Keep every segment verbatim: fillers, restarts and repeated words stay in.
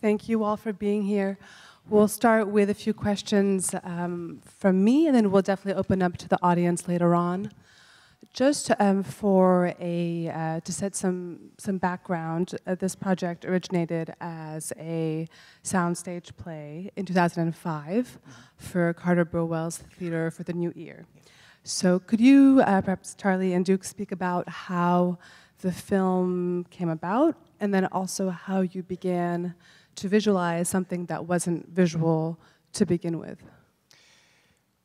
Thank you all for being here. We'll start with a few questions um, from me, and then we'll definitely open up to the audience later on. Just um, for a, uh, to set some, some background, uh, this project originated as a soundstage play in two thousand five for Carter Burwell's Theater for the New Year. So could you, uh, perhaps Charlie and Duke, speak about how the film came about, and then also how you began to visualize something that wasn't visual to begin with?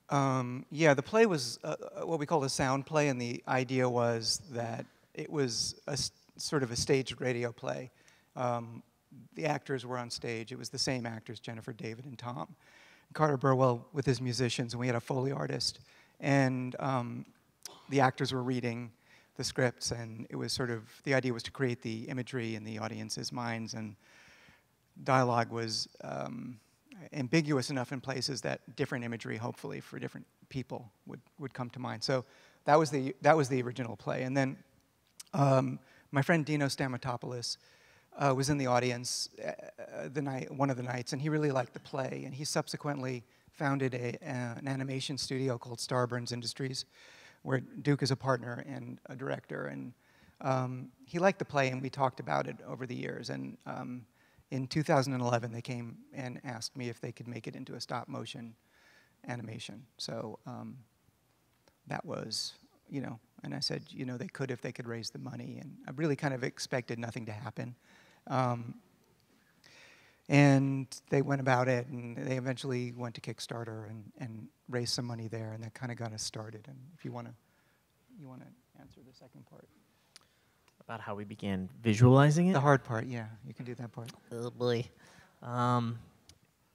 Um, yeah, the play was uh, what we called a sound play, and the idea was that it was a sort of a staged radio play. Um, the actors were on stage. It was the same actors, Jennifer, David, and Tom. Carter Burwell with his musicians, and we had a Foley artist. And um, the actors were reading the scripts, and it was sort of, the idea was to create the imagery in the audience's minds, and dialogue was um, ambiguous enough in places that different imagery, hopefully, for different people would, would come to mind. So that was the, that was the original play. And then um, my friend Dino Stamatopoulos uh, was in the audience uh, the night, one of the nights, and he really liked the play. And he subsequently founded a, uh, an animation studio called Starburns Industries, where Duke is a partner and a director. And um, he liked the play, and we talked about it over the years. And um, in two thousand eleven, they came and asked me if they could make it into a stop-motion animation. So um, that was, you know, and I said, you know, they could if they could raise the money. And I really kind of expected nothing to happen. Um, and they went about it, and they eventually went to Kickstarter and, and raised some money there, and that kind of got us started. And if you want to, you want to answer the second part. About how we began visualizing it? The hard part, yeah. You can do that part. Oh, boy. Um,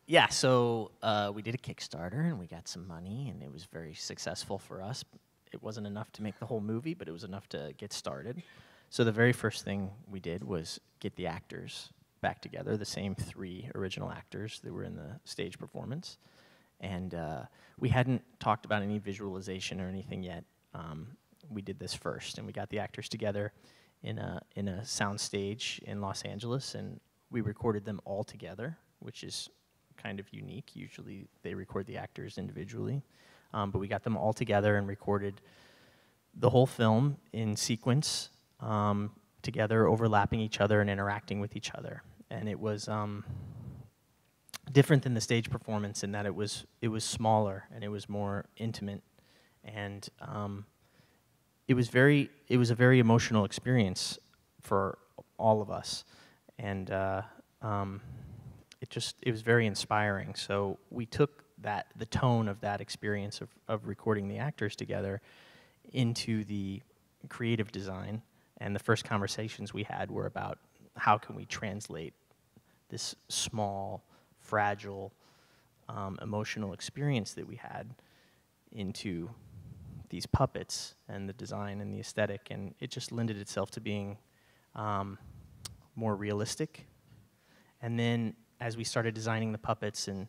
yeah, so uh, we did a Kickstarter, and we got some money, and it was very successful for us. It wasn't enough to make the whole movie, but it was enough to get started. So the very first thing we did was get the actors back together, the same three original actors that were in the stage performance. And uh, we hadn't talked about any visualization or anything yet. Um, we did this first, and we got the actors together in a in a soundstage in Los Angeles, and we recorded them all together, which is kind of unique. Usually they record the actors individually, um, but we got them all together and recorded the whole film in sequence, um, together, overlapping each other and interacting with each other. And it was um, different than the stage performance in that it was it was smaller and it was more intimate, and um, It was very. It was a very emotional experience for all of us, and uh, um, it just. It was very inspiring. So we took that, the tone of that experience of of recording the actors together, into the creative design. And the first conversations we had were about how can we translate this small, fragile, um, emotional experience that we had into these puppets and the design and the aesthetic, and it just lended itself to being um, more realistic. And then as we started designing the puppets, and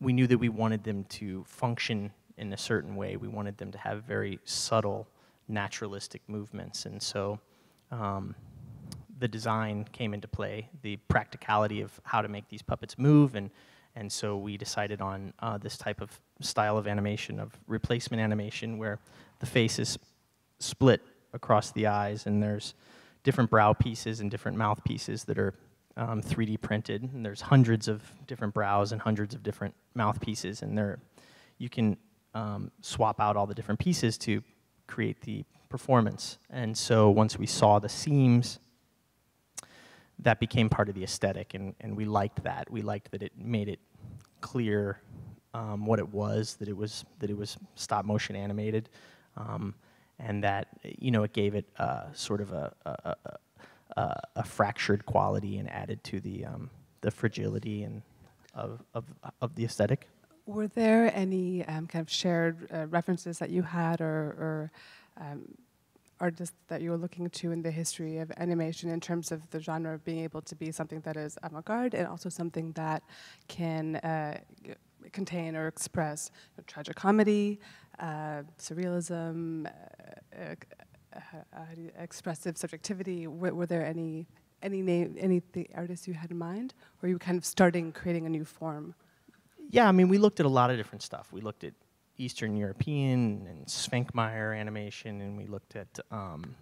we knew that we wanted them to function in a certain way. We wanted them to have very subtle, naturalistic movements, and so um, the design came into play, the practicality of how to make these puppets move, and And so we decided on uh, this type of style of animation, of replacement animation, where the face is split across the eyes, and there's different brow pieces and different mouth pieces that are um, three D printed. And there's hundreds of different brows and hundreds of different mouth pieces, and there you can um, swap out all the different pieces to create the performance. And so once we saw the seams, that became part of the aesthetic, and, and we liked that. We liked that it made it clear um, what it was, that it was that it was stop motion animated, um, and that, you know, it gave it uh, sort of a a, a a fractured quality and added to the um, the fragility and of of of the aesthetic. Were there any um, kind of shared uh, references that you had, or, or um artists that you were looking to in the history of animation in terms of the genre of being able to be something that is avant-garde and also something that can uh, contain or express, you know, tragicomedy, uh, surrealism, uh, uh, uh, uh, expressive subjectivity? W were there any any name, any th artists you had in mind? Or are you kind of starting, creating a new form? Yeah, I mean, we looked at a lot of different stuff. We looked at Eastern European and Svankmajer animation, and we looked at um,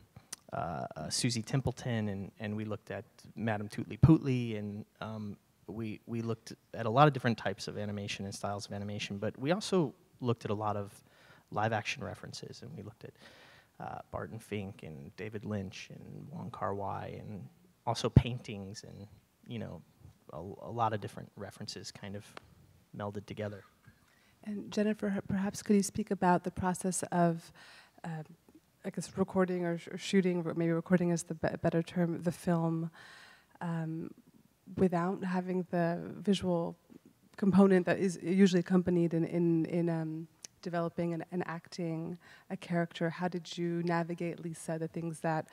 uh, uh, Susie Templeton, and, and we looked at Madame Tootley Pootley, and um, we, we looked at a lot of different types of animation and styles of animation, but we also looked at a lot of live action references, and we looked at uh, Barton Fink and David Lynch and Wong Kar Wai, and also paintings, and you know, a, a lot of different references kind of melded together. And Jennifer, perhaps could you speak about the process of, uh, I guess, recording or, sh or shooting, maybe recording is the be better term, the film, um, without having the visual component that is usually accompanied in, in, in um, developing and, and acting a character. How did you navigate, Lisa, the things that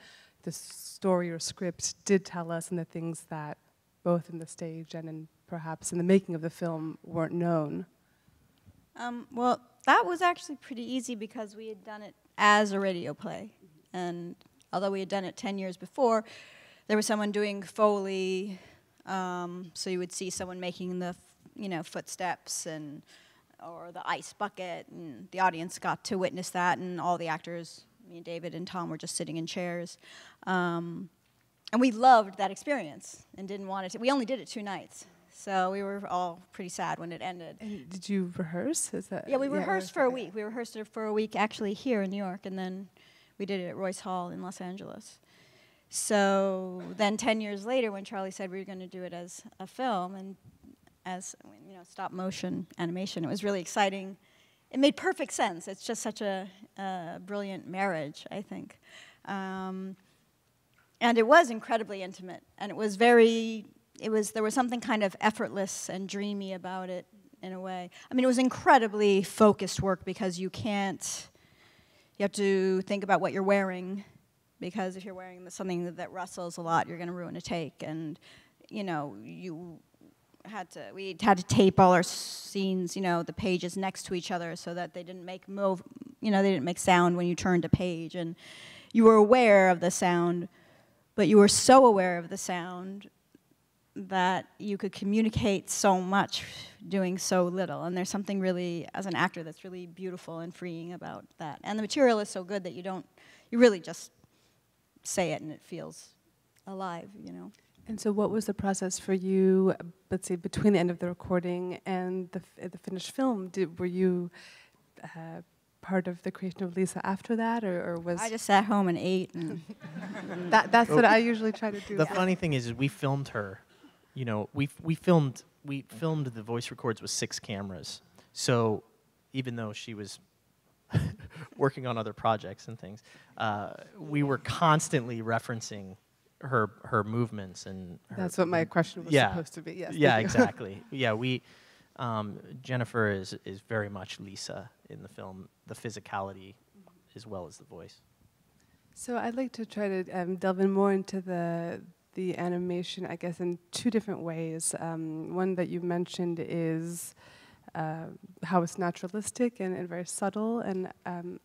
the story or script did tell us and the things that both in the stage and in perhaps in the making of the film weren't known? Um, well, that was actually pretty easy because we had done it as a radio play. And although we had done it ten years before, there was someone doing Foley. Um, so you would see someone making the, you know, footsteps and or the ice bucket. And the audience got to witness that. And all the actors, me and David and Tom, were just sitting in chairs. Um, and we loved that experience and didn't want it to. We only did it two nights. So we were all pretty sad when it ended. And did you rehearse? Is that yeah, we yeah, rehearsed for a week. We rehearsed it for a week actually here in New York, and then we did it at Royce Hall in Los Angeles. So then ten years later, when Charlie said we were going to do it as a film and as you know, stop motion animation, it was really exciting. It made perfect sense. It's just such a, a brilliant marriage, I think. Um, and it was incredibly intimate, and it was very... It was, there was something kind of effortless and dreamy about it in a way. I mean, it was incredibly focused work because you can't, you have to think about what you're wearing, because if you're wearing something that rustles a lot, you're gonna ruin a take. And, you know, you had to, we had to tape all our scenes, you know, the pages next to each other so that they didn't make move, you know, they didn't make sound when you turned a page. And you were aware of the sound, but you were so aware of the sound that you could communicate so much doing so little. And there's something really, as an actor, that's really beautiful and freeing about that. And the material is so good that you don't, you really just say it and it feels alive, you know. And so what was the process for you, let's say, between the end of the recording and the, f the finished film? Did, were you uh, part of the creation of Lisa after that, or, or was... I just sat home and ate. And that, that's well, what I usually try to do. The yeah. funny thing is, is we filmed her. You know, we we filmed we filmed the voice records with six cameras. So, even though she was working on other projects and things, uh, we were constantly referencing her her movements and. Her That's what my question was yeah. supposed to be. Yes. Yeah, exactly. Yeah, we um, Jennifer is is very much Lisa in the film, the physicality as well as the voice. So I'd like to try to um, delve in more into the. the animation, I guess, in two different ways. Um, one that you mentioned is uh, how it's naturalistic and, and very subtle, and um,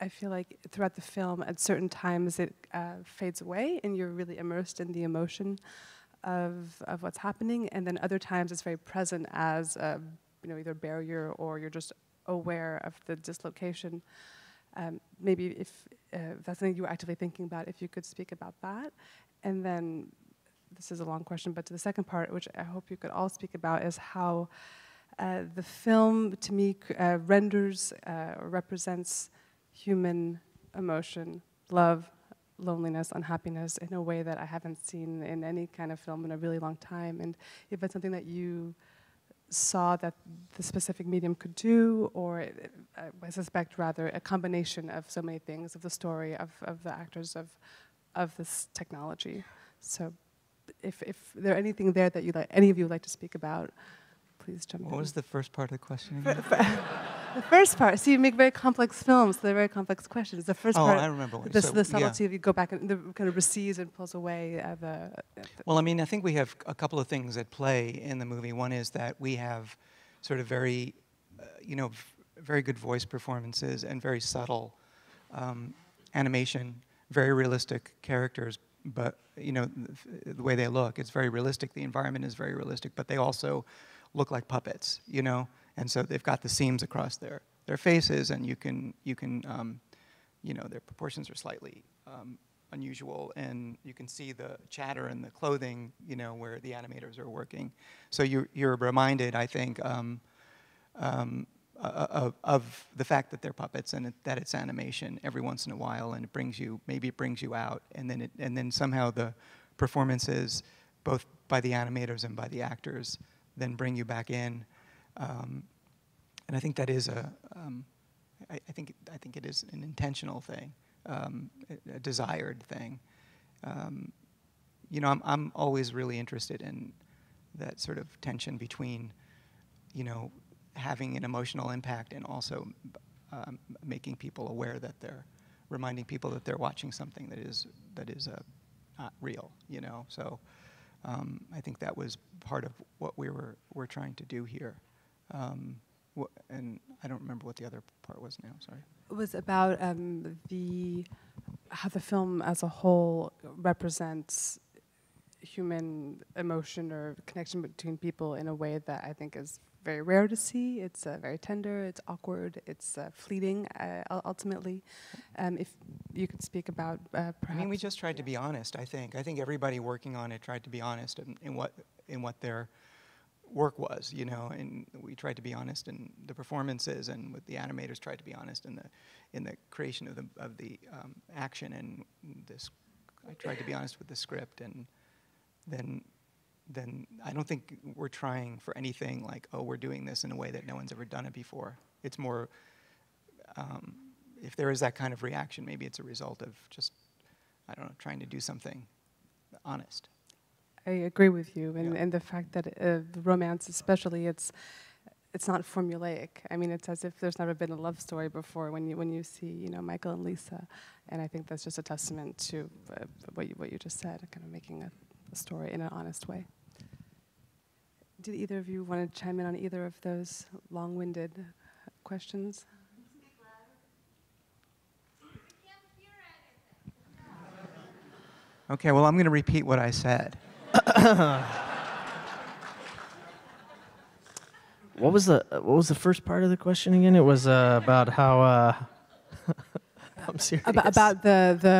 I feel like throughout the film, at certain times it uh, fades away and you're really immersed in the emotion of, of what's happening, and then other times it's very present as a, you know, either barrier or you're just aware of the dislocation. Um, maybe if, uh, if that's something you were actively thinking about, if you could speak about that. And then, this is a long question, but to the second part, which I hope you could all speak about, is how uh, the film, to me, uh, renders uh, or represents human emotion, love, loneliness, unhappiness, in a way that I haven't seen in any kind of film in a really long time. And if it's something that you saw that the specific medium could do, or it, uh, I suspect rather a combination of so many things, of the story, of, of the actors, of of this technology. So if, if there anything there that you like, any of you would like to speak about, please jump what in. What was the first part of the question again? The first part, see, you make very complex films, so they're very complex questions. The first oh, part, I remember the, so, the subtlety yeah. of you go back and the kind of recedes and pulls away. Uh, the, the well, I mean, I think we have a couple of things at play in the movie. One is that we have sort of very, uh, you know, very good voice performances and very subtle um, animation, very realistic characters but you know, the, the way they look, it's very realistic. The environment is very realistic, but they also look like puppets, you know, and so they've got the seams across their their faces, and you can you can um, you know, their proportions are slightly um, unusual, and you can see the chatter in the clothing, you know, where the animators are working. So you're you're reminded, I think, um, um, of of the fact that they're puppets and it, that it's animation every once in a while, and it brings you maybe it brings you out, and then it and then somehow the performances, both by the animators and by the actors, then bring you back in, um, and I think that is a um, I, I think I think it is an intentional thing. Um, a desired thing. Um, you know, I'm, I'm always really interested in that sort of tension between, you know, having an emotional impact and also um, making people aware that they're, reminding people that they're watching something that is, that is uh, not real, you know. So um, I think that was part of what we were, we're trying to do here. Um, and I don't remember what the other part was now, sorry. It was about um, the how the film as a whole represents human emotion or connection between people in a way that I think is very rare to see. It's uh, very tender, it's awkward, it's uh, fleeting, uh, ultimately. Um, if you could speak about uh, perhaps... I mean, we just tried yeah. to be honest, I think. I think everybody working on it tried to be honest in, in what in what their... work was, you know, and we tried to be honest in the performances, and with the animators tried to be honest in the in the creation of the of the um, action, and this I tried to be honest with the script, and then then I don't think we're trying for anything like, oh, we're doing this in a way that no one's ever done it before. It's more um, if there is that kind of reaction, maybe it's a result of just, I don't know, trying to do something honest. I agree with you, and, yeah. and the fact that uh, the romance, especially, it's it's not formulaic. I mean, it's as if there's never been a love story before. When you when you see, you know, Michael and Lisa, and I think that's just a testament to uh, what you, what you just said, kind of making a, a story in an honest way. Did either of you want to chime in on either of those long-winded questions? Okay. Well, I'm going to repeat what I said. What was the what was the first part of the question again? It was uh, about how uh, I'm serious about, about the the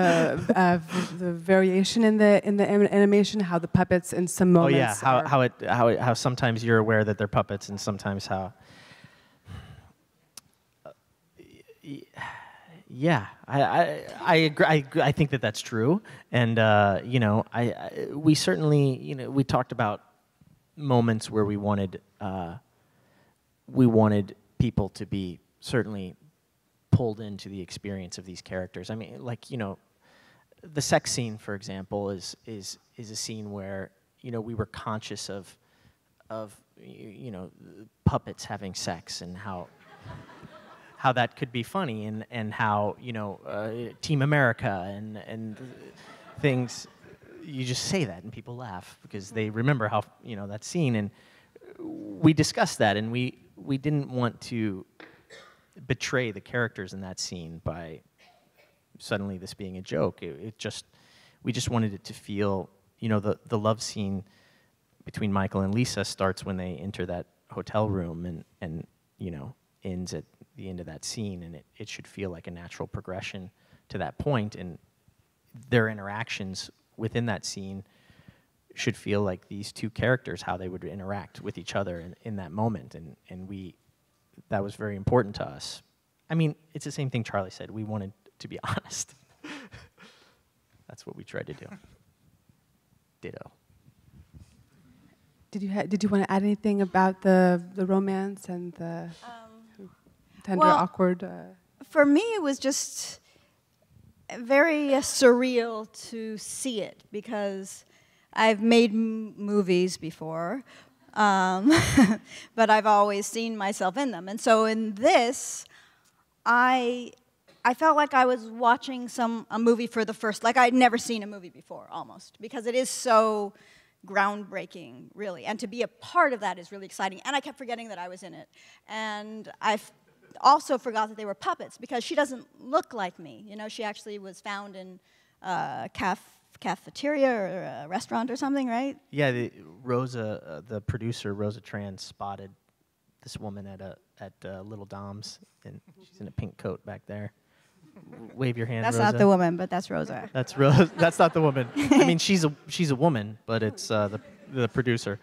uh, the variation in the in the animation, how the puppets in some moments. Oh yeah, how how it how it, how sometimes you're aware that they're puppets, and sometimes how. Uh, yeah, I I I, agree, I I think that that's true, and uh, you know, I, I we certainly you know we talked about moments where we wanted uh, we wanted people to be certainly pulled into the experience of these characters. I mean, like you know, the sex scene, for example, is is is a scene where you know we were conscious of of you know puppets having sex and how. How that could be funny, and and how you know uh, Team America and and things, you just say that and people laugh because they remember how you know that scene, and we discussed that, and we we didn't want to betray the characters in that scene by suddenly this being a joke. It, it just we just wanted it to feel you know the the love scene between Michael and Lisa starts when they enter that hotel room and and you know ends at the end of that scene, and it, it should feel like a natural progression to that point, and their interactions within that scene should feel like these two characters, how they would interact with each other in, in that moment, and, and we, that was very important to us. I mean, it's the same thing Charlie said, we wanted to be honest. That's what we tried to do. Ditto. Did you, ha did you want to add anything about the, the romance and the... Um. Tender, well, awkward. Uh, for me, it was just very uh, surreal to see it because I've made m movies before, um, but I've always seen myself in them. And so in this, I I felt like I was watching some a movie for the first, like I'd never seen a movie before, almost, because it is so groundbreaking, really. And to be a part of that is really exciting. And I kept forgetting that I was in it, and I've. Also forgot that they were puppets because she doesn't look like me. You know, she actually was found in a uh, caf cafeteria or a restaurant or something, right? Yeah, the Rosa, uh, the producer, Rosa Tran, spotted this woman at a at uh, Little Dom's, and she's in a pink coat back there. Wave your hand. That's Rosa. Not the woman, but that's Rosa. That's Rosa. That's not the woman. I mean, she's a she's a woman, but it's uh, the the producer.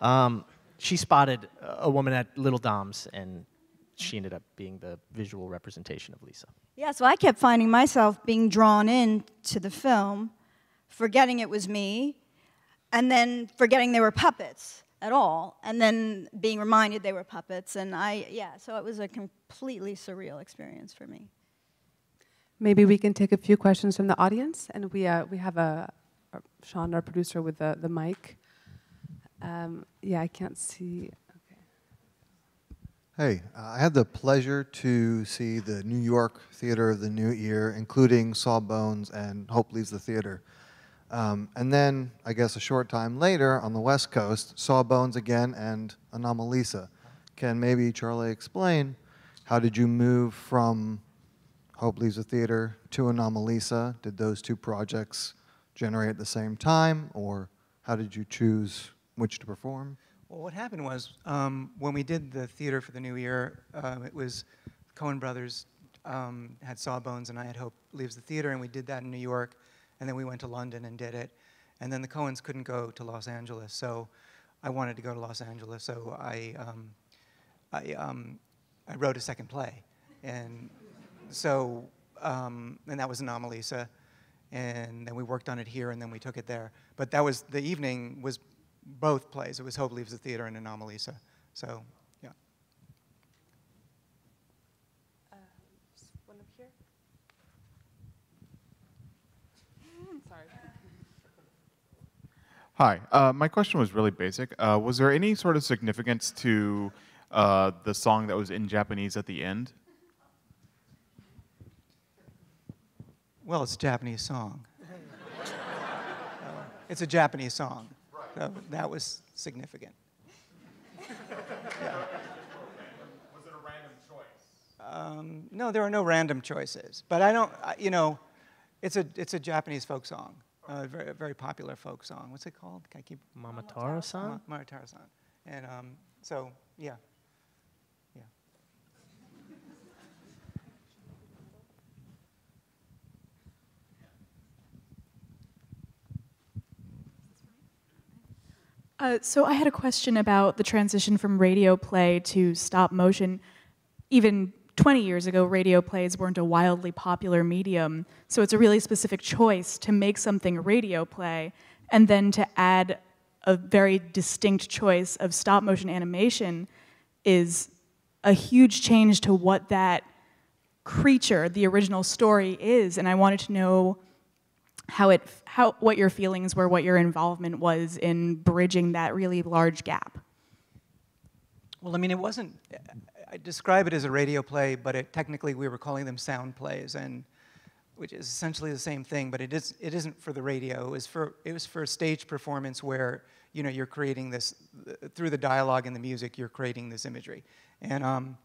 Um, she spotted a woman at Little Dom's, and she ended up being the visual representation of Lisa. Yeah, so I kept finding myself being drawn in to the film, forgetting it was me, and then forgetting they were puppets at all, and then being reminded they were puppets. And I, yeah, so it was a completely surreal experience for me. Maybe we can take a few questions from the audience, and we uh, we have a, a Sean, our producer, with the the mic. Um, yeah, I can't see. Okay. Hey, uh, I had the pleasure to see the New York Theater of the New Year, including Sawbones and Hope Leaves the Theater, um, and then I guess a short time later on the West Coast, Sawbones again and Anomalisa. Can maybe Charlie explain how did you move from Hope Leaves the Theater to Anomalisa? Did those two projects generate at the same time, or how did you choose which to perform? Well, what happened was, um, when we did the Theater for the New Year, uh, it was Coen Brothers um, had Sawbones and I had Hope Leaves the Theater, and we did that in New York, and then we went to London and did it. And then the Coens couldn't go to Los Angeles, so I wanted to go to Los Angeles, so I, um, I, um, I wrote a second play. And So, um, and that was Anomalisa, and then we worked on it here, and then we took it there. But that was, the evening was both plays. It was Hope Leaves the Theater and Anomalisa, so, yeah. Uh, just one up here. Sorry. Hi, uh, my question was really basic. Uh, was there any sort of significance to uh, the song that was in Japanese at the end? Well, it's a Japanese song. uh, it's a Japanese song. Right. So that was significant. Yeah. Was it a random choice? Um, no, there are no random choices. But I don't, I, you know, it's a it's a Japanese folk song, a very, very popular folk song. What's it called? Can I keep Momotaro-san? Momotaro-san. And um, so, yeah. Uh, so I had a question about the transition from radio play to stop motion. Even twenty years ago, radio plays weren't a wildly popular medium, so it's a really specific choice to make something a radio play and then to add a very distinct choice of stop motion animation is a huge change to what that creature, the original story, is. And I wanted to know how it, how, what your feelings were, what your involvement was in bridging that really large gap. Well, I mean, it wasn't, I describe it as a radio play, but it, technically we were calling them sound plays, and, which is essentially the same thing, but it, is, it isn't for the radio. It was for, it was for a stage performance where, you know, you're creating this, through the dialogue and the music, you're creating this imagery. And um,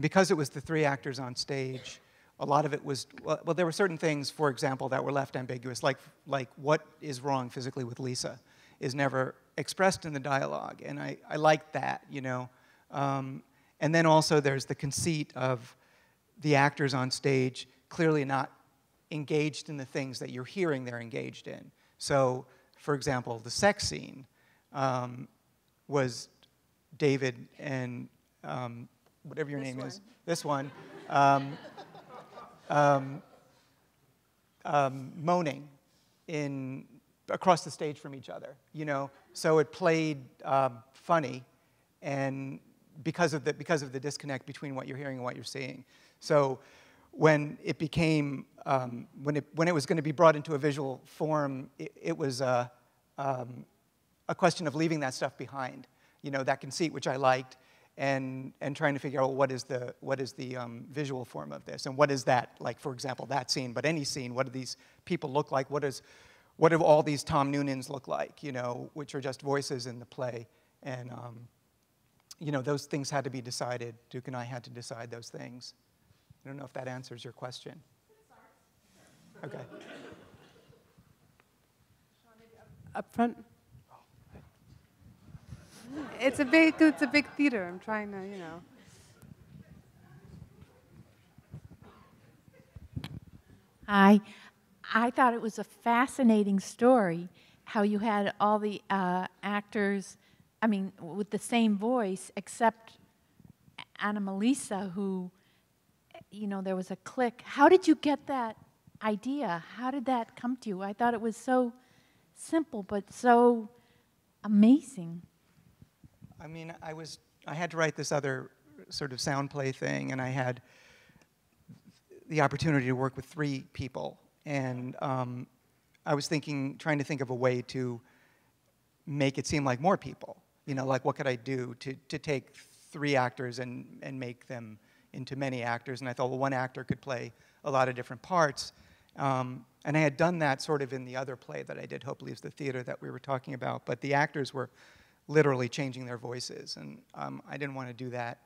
because it was the three actors on stage, a lot of it was, well, there were certain things, for example, that were left ambiguous, like, like what is wrong physically with Lisa is never expressed in the dialogue, and I, I like that, you know. Um, and then also there's the conceit of the actors on stage clearly not engaged in the things that you're hearing they're engaged in. So, for example, the sex scene um, was David and um, whatever your name is, this one, um, Um, um, moaning in, across the stage from each other, you know? So it played uh, funny, and because of, the, because of the disconnect between what you're hearing and what you're seeing. So when it became, um, when, it, when it was gonna be brought into a visual form, it, it was a, um, a question of leaving that stuff behind, you know, that conceit, which I liked, And, and trying to figure out what is the, what is the um, visual form of this, and what is that, like, for example, that scene, but any scene, what do these people look like? What, is, what do all these Tom Noonans look like, you know, which are just voices in the play? And, um, you know, those things had to be decided. Duke and I had to decide those things. I don't know if that answers your question. Okay. Up front. It's a big, it's a big theater. I'm trying to, you know. Hi. I thought it was a fascinating story, how you had all the uh, actors, I mean, with the same voice, except Anomalisa, who, you know, there was a click. How did you get that idea? How did that come to you? I thought it was so simple, but so amazing. I mean, I was, I had to write this other sort of sound play thing, and I had the opportunity to work with three people. And um, I was thinking, trying to think of a way to make it seem like more people. You know, like what could I do to, to take three actors and, and make them into many actors? And I thought, well, one actor could play a lot of different parts. Um, and I had done that sort of in the other play that I did, Hope Leaves the Theater, that we were talking about. But the actors were literally changing their voices. And um, I didn't want to do that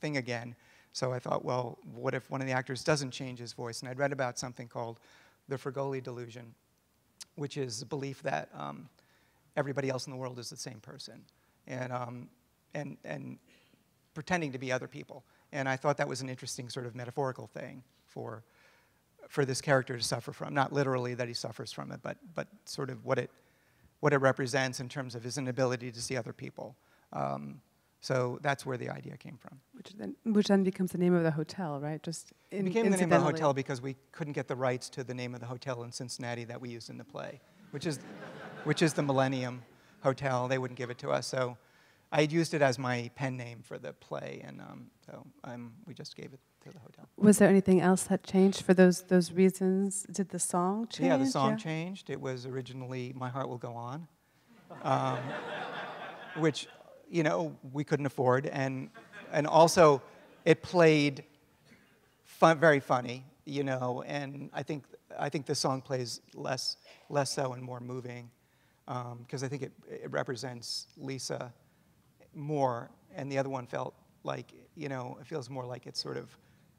thing again. So I thought, well, what if one of the actors doesn't change his voice? And I'd read about something called the Frigoli delusion, which is the belief that um, everybody else in the world is the same person, and, um, and, and pretending to be other people. And I thought that was an interesting sort of metaphorical thing for, for this character to suffer from. Not literally that he suffers from it, but, but sort of what it, what it represents in terms of his inability to see other people. Um, So that's where the idea came from. Which then, which then becomes the name of the hotel, right? Just in, it became the name of the hotel because we couldn't get the rights to the name of the hotel in Cincinnati that we used in the play, which is, which is the Millennium Hotel. They wouldn't give it to us, so I had used it as my pen name for the play, and um, so um, we just gave it to the hotel. Was there anything else that changed for those those reasons? Did the song change? Yeah, the song yeah. changed. It was originally "My Heart Will Go On," um, which. You know, we couldn't afford, and and also it played fun, very funny, you know, and I think I think this song plays less less so and more moving, because um, I think it, it represents Lisa more, and the other one felt like, you know, it feels more like it's sort of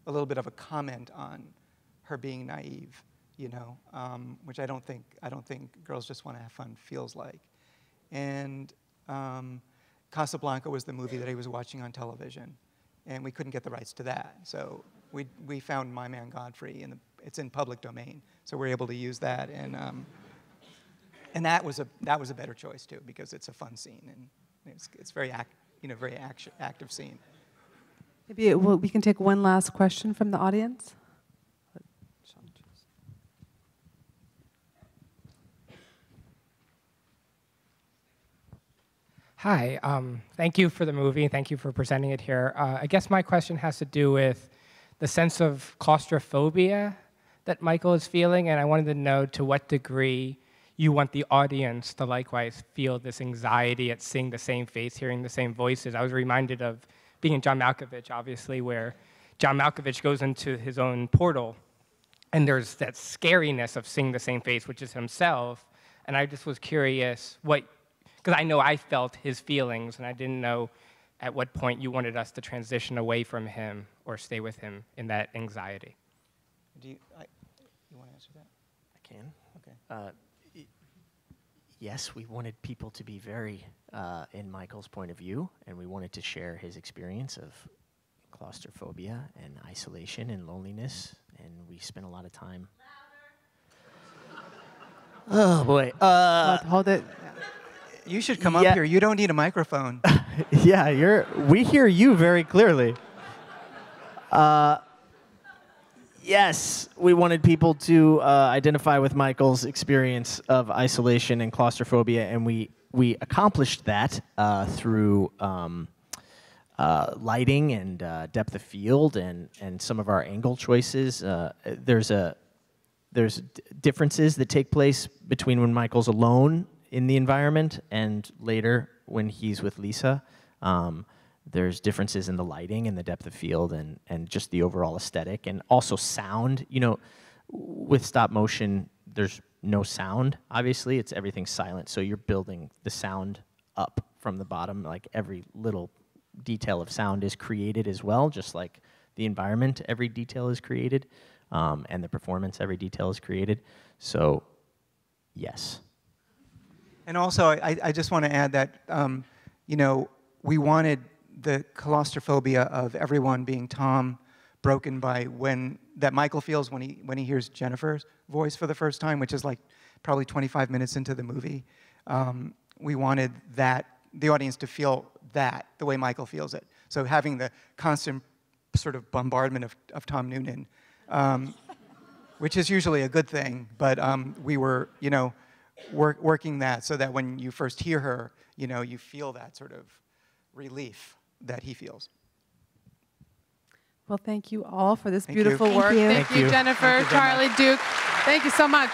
a little bit of a comment on her being naive, you know, um, which I don't think I don't think Girls Just Want to Have Fun feels like, and. Um, Casablanca was the movie that he was watching on television, and we couldn't get the rights to that. So we, we found My Man Godfrey, and it's in public domain, so we're able to use that. And, um, and that, was a, that was a better choice, too, because it's a fun scene, and it's, it's very, act, you know, very act, active scene. Maybe it, well, we can take one last question from the audience. Hi, um, thank you for the movie. Thank you for presenting it here. Uh, I guess my question has to do with the sense of claustrophobia that Michael is feeling, and I wanted to know to what degree you want the audience to likewise feel this anxiety at seeing the same face, hearing the same voices. I was reminded of Being John Malkovich, obviously, where John Malkovich goes into his own portal, and there's that scariness of seeing the same face, which is himself, and I just was curious what because I know I felt his feelings, and I didn't know at what point you wanted us to transition away from him or stay with him in that anxiety. Do you, I, you want to answer that? I can. Okay. Uh, it, yes, we wanted people to be very uh, in Michael's point of view, and we wanted to share his experience of claustrophobia and isolation and loneliness, and we spent a lot of time. Louder. Oh, boy. Uh, Hold it. You should come yeah. up here. You don't need a microphone. yeah, you're. We hear you very clearly. Uh, yes, we wanted people to uh, identify with Michael's experience of isolation and claustrophobia, and we we accomplished that uh, through um, uh, lighting and uh, depth of field and and some of our angle choices. Uh, there's a there's d differences that take place between when Michael's alone. In the environment, and later when he's with Lisa, um, there's differences in the lighting and the depth of field and, and just the overall aesthetic, and also sound. You know, with stop motion, there's no sound, obviously. It's everything's silent, so you're building the sound up from the bottom. Like every little detail of sound is created as well, just like the environment, every detail is created, um, and the performance, every detail is created. So, yes. And also, I, I just want to add that, um, you know, we wanted the claustrophobia of everyone being Tom broken by when, that Michael feels when he, when he hears Jennifer's voice for the first time, which is like probably twenty-five minutes into the movie. Um, we wanted that, the audience to feel that, the way Michael feels it. So having the constant sort of bombardment of, of Tom Noonan, um, which is usually a good thing, but um, we were, you know, work, working that so that when you first hear her, you know, you feel that sort of relief that he feels. Well, thank you all for this thank beautiful you. work. Thank you, thank you Jennifer, thank you Charlie, much. Duke. Thank you so much.